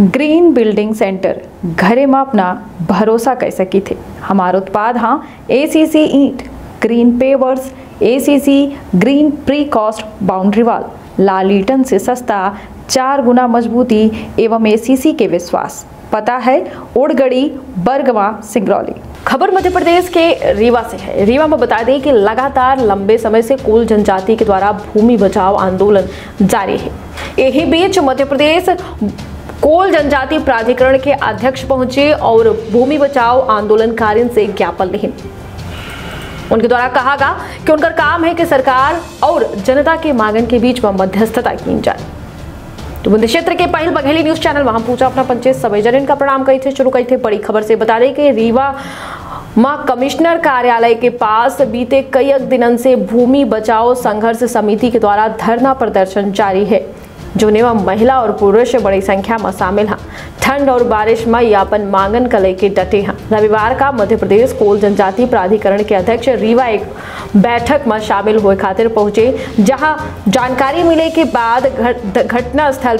Green building centre घरे में अपना भरोसा कह सकी थे। हमारा उत्पाद हाँ ACC ईंट green pavers, ACC green precast boundary wall, लाल ईंटन से सस्ता, 4 गुना मजबूती एवं ACC के विश्वास। पता है ओड़गड़ी, बरगवा, सिंगरौली। खबर मध्य प्रदेश के रीवा से है। रीवा में बता दें कि लगातार लंबे समय से कोल जनजाति के द्वारा भूमि बचाव आंदोलन जारी है। यही बीच मध्य प्रदेश कोल जनजाति प्राधिकरण के अध्यक्ष पहुंचे और भूमि बचाओ आंदोलनकारियों से ज्ञापन लिखे। उनके द्वारा कहा गया कि उनका काम है कि सरकार और जनता के मांगन के बीच में मध्यस्थता की जाए। तो बुंदी क्षेत्र के पहल बघेली न्यूज चैनल वहां पूछा अपना पंचायत सवेजन इनका प्रणाम कही थे शुरू कही थे। बड़ी खबर से बता दें कि रीवा मां कमिश्नर कार्यालय के पास बीते कई दिनों से भूमि बचाओ संघर्ष समिति के द्वारा धरना प्रदर्शन जारी है, जो नेवा महिला और पुरुष बड़ी संख्या में शामिल हैं। ठंड और बारिश में ये अपन मांगन को लेके डटे हैं। रविवार का मध्य प्रदेश कोल जनजाति प्राधिकरण के अध्यक्ष रीवा एक बैठक में शामिल हुए खातिर पहुंचे, जहां जानकारी मिले के बाद धरना स्थल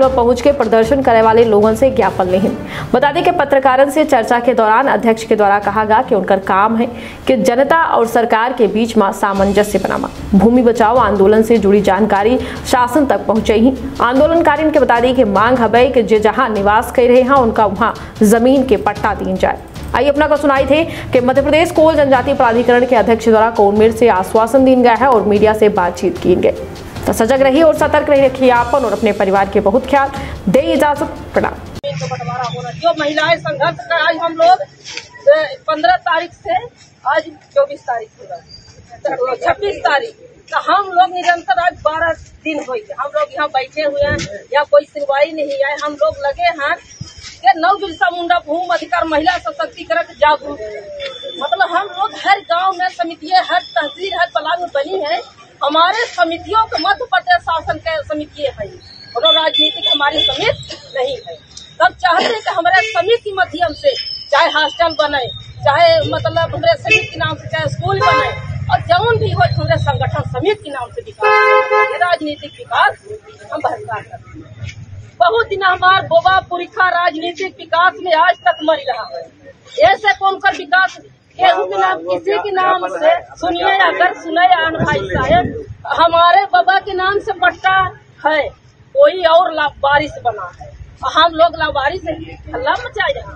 में पहुंच के प्रदर्शन करने वाले लोगों से ज्ञापन लें। बता दें कि पत्रकारों से चर्चा के दौरान अध्यक्ष के द्वारा कहा गया कि उनका काम है कि जनता और सरकार के बीच में सामंजस्य बनावा। भूमि बचाओ आंदोलन से जुड़ी जानकारी शासन तक पहुंचे। आंदोलनकारियों के बता दें कि मांग है कि जे जहां निवास कर रहे हैं उनका वहां जमीन के पट्टा दीन जाए। आइए अपना का सुनाई थे कि मध्य प्रदेश कोल जनजाति प्राधिकरण के अध्यक्ष द्वारा कोलमेर से आश्वासन दिया गया है और मीडिया से बातचीत की गई। तो सजग रहिए और सतर्क रहिए आपन और अपने परिवार के बहुत ख्याल दे। इजाजत, प्रणाम। जो महिलाएं संघर्ष का आज हम लोग 15 तारीख से आज 24 तारीख 26 तारीख तो हम लोग निरंतर आज 12 दिन हो गए हम लोग यहाँ बैठे हुए हैं। यहाँ कोई सुनवाई नहीं है। हम लोग लगे हैं कि नव बिरसा मुंडा भूमि अधिकार महिला सशक्तिकरण जागरूक, मतलब हम लोग हर गांव में समितियाँ, हर तहसील, हर ब्लॉक में बनी है। हमारे समितियों के मध्य प्रदेश शासन के समितियाँ है और राजनीतिक हमारी समिति नहीं है। तब चाहते हैं कि हमारे समिति माध्यम से चाहे हॉस्टल बने, चाहे मतलब हमारे समिति के नाम से चाहे स्कूल बने और जमुन भी हो हमारे संगठन समिति के नाम से विकास, राजनीतिक विकास हम भरपाई करते हैं। बहुत दिन हमार बोबा पुरखा राजनीतिक विकास में आज तक मर रहा है। ऐसे कौन कर विकास किसी के नाम से सुनिए, अगर सुने आन भाई साहब हमारे बाबा के नाम से पट्टा है, कोई और लावारिस बना है। हम लोग लावारिस हल्ला मचा रहे हैं।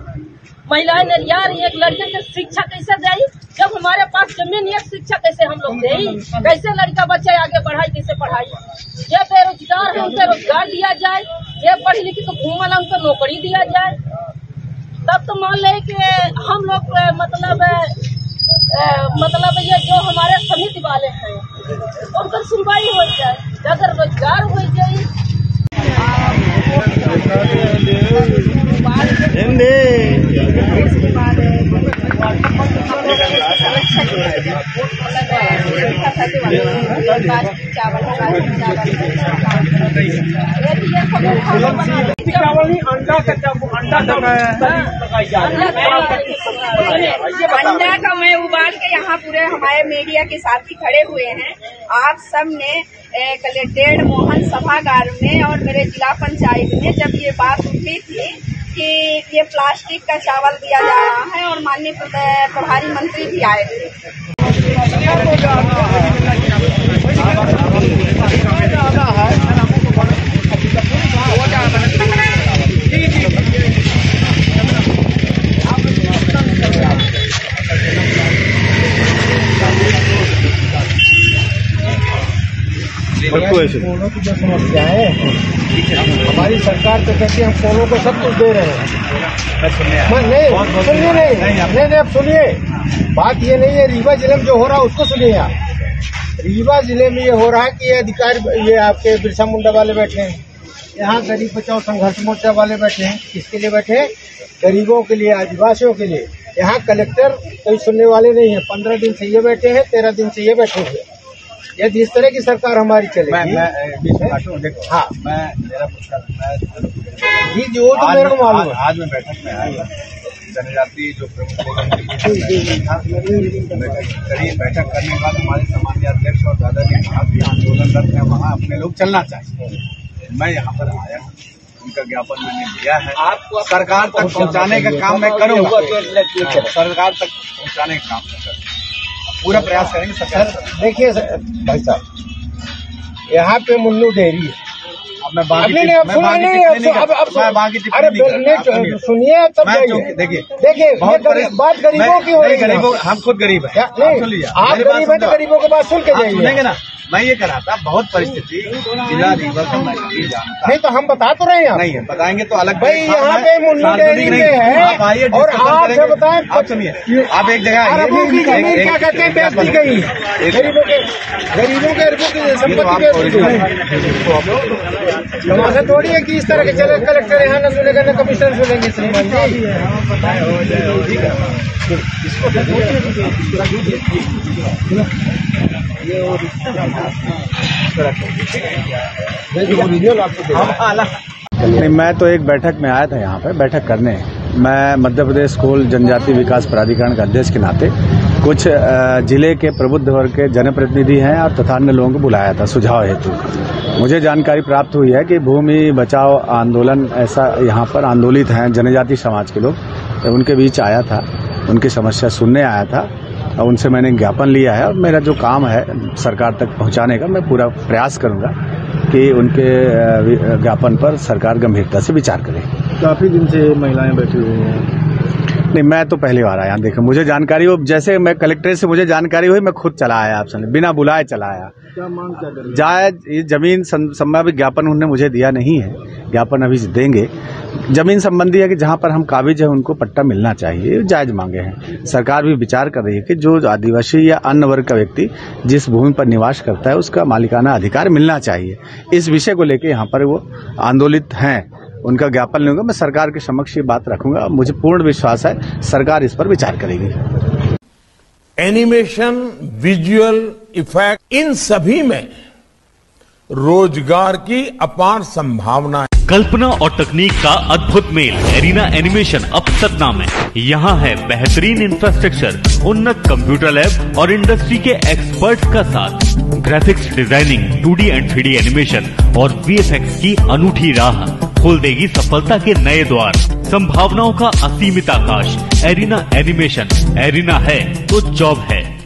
महिलाएं नरिया रही, एक लड़के के शिक्षा कैसे जाये जब हमारे पास जमीन है, शिक्षा कैसे हम लोग दें, कैसे लड़का बच्चे आगे बढ़ाई, कैसे पढ़ाई। ये बेरोजगार है उनके रोजगार दिया जाए, ये पढ़ी लिखी तो घूमल उनको नौकरी दिया जाए। तब तो मान लें कि हम लोग मतलब ये जो हमारे समिति वाले हैं उनका सुनवाई हो जाए, अगर रोजगार हो जाये। अंडा का मैं उबाल के यहाँ पूरे हमारे मीडिया के साथी खड़े हुए हैं। आप सब ने कलेक्ट्रेट मोहन सभागार में और मेरे जिला पंचायत में जब ये बात उठी थी कि ये प्लास्टिक का चावल दिया जा रहा है और माननीय प्रभारी मंत्री भी आए थे। समस्या है हमारी सरकार तो कहती है हम कोलों को सब कुछ दे रहे हैं। नहीं, आप सुनिए, बात ये नहीं है। रीवा जिले में जो हो रहा है उसको सुनिए आप। रीवा जिले में ये हो रहा है कि ये अधिकारी, ये आपके बिरसा मुंडा वाले बैठे हैं, यहाँ गरीब बचाओ संघर्ष मोर्चा वाले बैठे हैं। किसके लिए बैठे हैं? गरीबों के लिए, आदिवासियों के लिए। यहाँ कलेक्टर कोई सुनने वाले नहीं है। 15 दिन से ये बैठे हैं, 13 दिन से ये बैठे हुए। यदि इस तरह की सरकार हमारी चलेगी, हाँ जी, जो तो मेरे को मालूम है। आज मैं बैठक में आया, जनजाति जो करीब बैठक करने के बाद हमारे समाज अध्यक्ष और दादाजी आंदोलन रद्द है, वहाँ अपने लोग चलना चाहिए। मैं यहाँ पर आया उनका ज्ञापन मैंने दिया है। आपको सरकार तक पहुँचाने का काम मैं करूँगा, सरकार तक पहुँचाने का काम मैं करूँगा, पूरा प्रयास करेंगे सरकार। देखिए भाई साहब, यहाँ पे मुन्नू डेयरी है, मैं बाकी सुनिए तब देखिए देखिए बात गरीबों की हो रही है, हम खुद गरीब है, आप गरीब है तो गरीबों की बात सुन के जाइएगा ना। मैं ये कह रहा था, बहुत परिस्थिति जिला रीवा का मैं जानता नहीं, तो हम बता तो रहे हैं, नहीं है बताएंगे तो अलग भाई। यहाँ पे मुन्नू डेयरी है और आप क्या बताएं, आप सुनिए, आप एक जगह क्या कहते हैं, बेचती गई गरीबों के संपत्ति थोड़ी है कि इस तरह के चले, कलेक्टर यहाँ न सुनेगा न कमिश्नर सुनेंगे। मैं तो एक बैठक में आया था, यहाँ पे बैठक करने मैं मध्य प्रदेश स्कूल जनजाति विकास प्राधिकरण का अध्यक्ष के नाते कुछ जिले के प्रबुद्ध वर्ग के जनप्रतिनिधि हैं और तथा अन्य लोगों को बुलाया था सुझाव हेतु। मुझे जानकारी प्राप्त हुई है कि भूमि बचाओ आंदोलन ऐसा यहाँ पर आंदोलित हैं जनजाति समाज के लोग, तो उनके बीच आया था, उनकी समस्या सुनने आया था और उनसे मैंने ज्ञापन लिया है। और मेरा जो काम है सरकार तक पहुंचाने का, मैं पूरा प्रयास करूंगा कि उनके ज्ञापन पर सरकार गंभीरता से विचार करे। काफ़ी दिन से महिलाएं बैठी हुई हैं। नहीं, मैं तो पहली बार आया, देखो मुझे जानकारी हो, जैसे मैं कलेक्ट्रेट से मुझे जानकारी हुई, मैं खुद चला आया, आपसे बिना बुलाए चला आया। क्या मांग क्या करें? जायज जमीन संबंधी ज्ञापन उन्होंने मुझे दिया नहीं है, ज्ञापन अभी देंगे। जमीन संबंधी है कि जहाँ पर हम काबिज हैं उनको पट्टा मिलना चाहिए, जायज मांगे हैं। सरकार भी विचार कर रही है कि जो आदिवासी या अन्य वर्ग का व्यक्ति जिस भूमि पर निवास करता है उसका मालिकाना अधिकार मिलना चाहिए। इस विषय को लेकर यहाँ पर वो आंदोलित हैं, उनका ज्ञापन लूंगा, मैं सरकार के समक्ष ये बात रखूंगा। मुझे पूर्ण विश्वास है सरकार इस पर विचार करेगी। एनिमेशन, विजुअल इफेक्ट, इन सभी में रोजगार की अपार संभावना है। कल्पना और तकनीक का अद्भुत मेल एरिना एनिमेशन अब सतना में। यहाँ है बेहतरीन इंफ्रास्ट्रक्चर, उन्नत कंप्यूटर लैब और इंडस्ट्री के एक्सपर्ट्स का साथ। Graphics designing, 2D and 3D animation और VFX की अनूठी राह खोल देगी सफलता के नए द्वार। संभावनाओं का असीमित आकाश, एरिना एनिमेशन। एरिना है तो जॉब है।